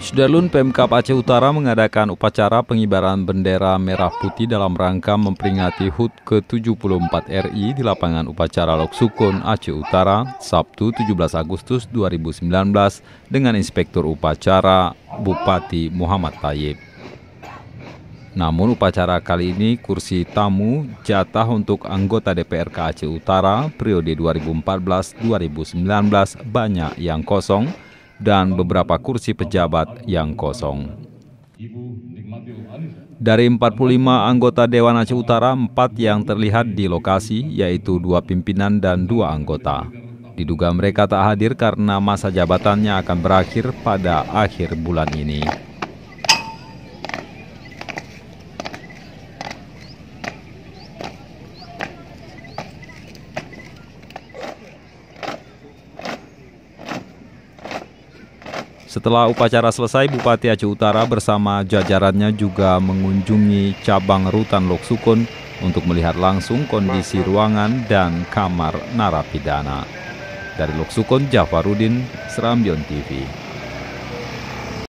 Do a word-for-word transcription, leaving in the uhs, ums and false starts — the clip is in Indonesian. Sudarlun Pemkab Aceh Utara mengadakan upacara pengibaran bendera merah putih dalam rangka memperingati H U T ke tujuh puluh empat R I di lapangan upacara Lhoksukon Aceh Utara, Sabtu tujuh belas Agustus dua ribu sembilan belas dengan Inspektur Upacara Bupati Muhammad Taib. Namun upacara kali ini kursi tamu jatah untuk anggota D P R K Aceh Utara periode dua ribu empat belas dua ribu sembilan belas banyak yang kosong dan beberapa kursi pejabat yang kosong. Dari empat puluh lima anggota Dewan Aceh Utara, empat yang terlihat di lokasi, yaitu dua pimpinan dan dua anggota. Diduga mereka tak hadir karena masa jabatannya akan berakhir pada akhir bulan ini. Setelah upacara selesai, Bupati Aceh Utara bersama jajarannya juga mengunjungi cabang Rutan Lhoksukon untuk melihat langsung kondisi ruangan dan kamar narapidana. Dari Lhoksukon, Jafarudin, Serambi T V.